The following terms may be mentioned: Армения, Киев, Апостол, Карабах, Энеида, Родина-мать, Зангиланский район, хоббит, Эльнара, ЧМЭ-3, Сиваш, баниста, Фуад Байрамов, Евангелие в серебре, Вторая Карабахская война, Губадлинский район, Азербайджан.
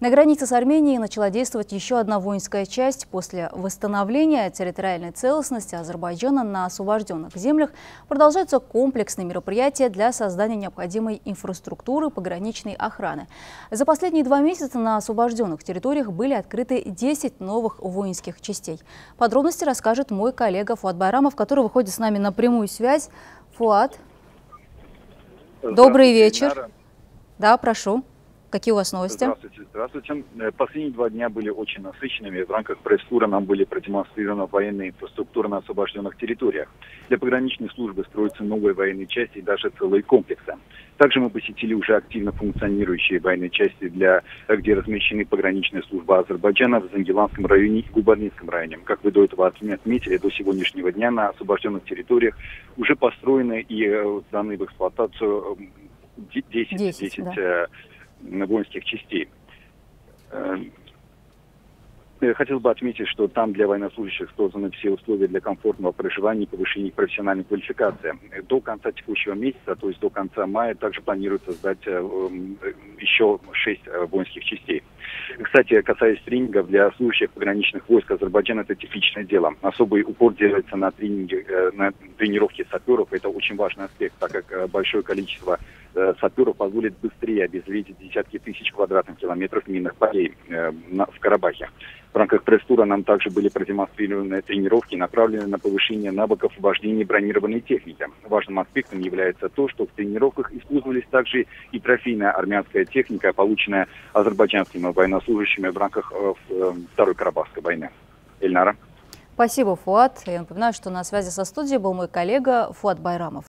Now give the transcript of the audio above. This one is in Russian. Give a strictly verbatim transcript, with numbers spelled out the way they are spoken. На границе с Арменией начала действовать еще одна воинская часть. После восстановления территориальной целостности Азербайджана на освобожденных землях продолжаются комплексные мероприятия для создания необходимой инфраструктуры пограничной охраны. За последние два месяца на освобожденных территориях были открыты десять новых воинских частей. Подробности расскажет мой коллега Фуад Байрамов, который выходит с нами на прямую связь. Фуад, добрый вечер. Эльнара. Да, прошу. Какие у вас новости? Здравствуйте. Здравствуйте. Последние два дня были очень насыщенными. В рамках пресс-тура нам были продемонстрированы военные инфраструктуры на освобожденных территориях. Для пограничной службы строятся новые военные части и даже целые комплексы. Также мы посетили уже активно функционирующие военные части, для, где размещены пограничная служба Азербайджана в Зангиланском районе и Губадлинском районе. Как вы до этого отметили, до сегодняшнего дня на освобожденных территориях уже построены и даны в эксплуатацию десять, десять, десять, да, воинских частей. Хотел бы отметить, что там для военнослужащих созданы все условия для комфортного проживания и повышения профессиональной квалификации. До конца текущего месяца, то есть до конца мая, также планируется создать еще шесть воинских частей. Кстати, касаясь тренингов для служащих пограничных войск Азербайджана, это типичное дело. Особый упор делается на, тренинги, на тренировки саперов. Это очень важный аспект, так как большое количество саперов позволит быстрее обезвредить десятки тысяч квадратных километров минных полей в Карабахе. В рамках пресс-тура нам также были продемонстрированы тренировки, направленные на повышение навыков вождения бронированной техники. Важным аспектом является то, что в тренировках использовались также и трофейная армянская техника, полученная азербайджанскими военнослужащими в рамках Второй Карабахской войны. Эльнара. Спасибо, Фуад. Я напоминаю, что на связи со студией был мой коллега Фуад Байрамов.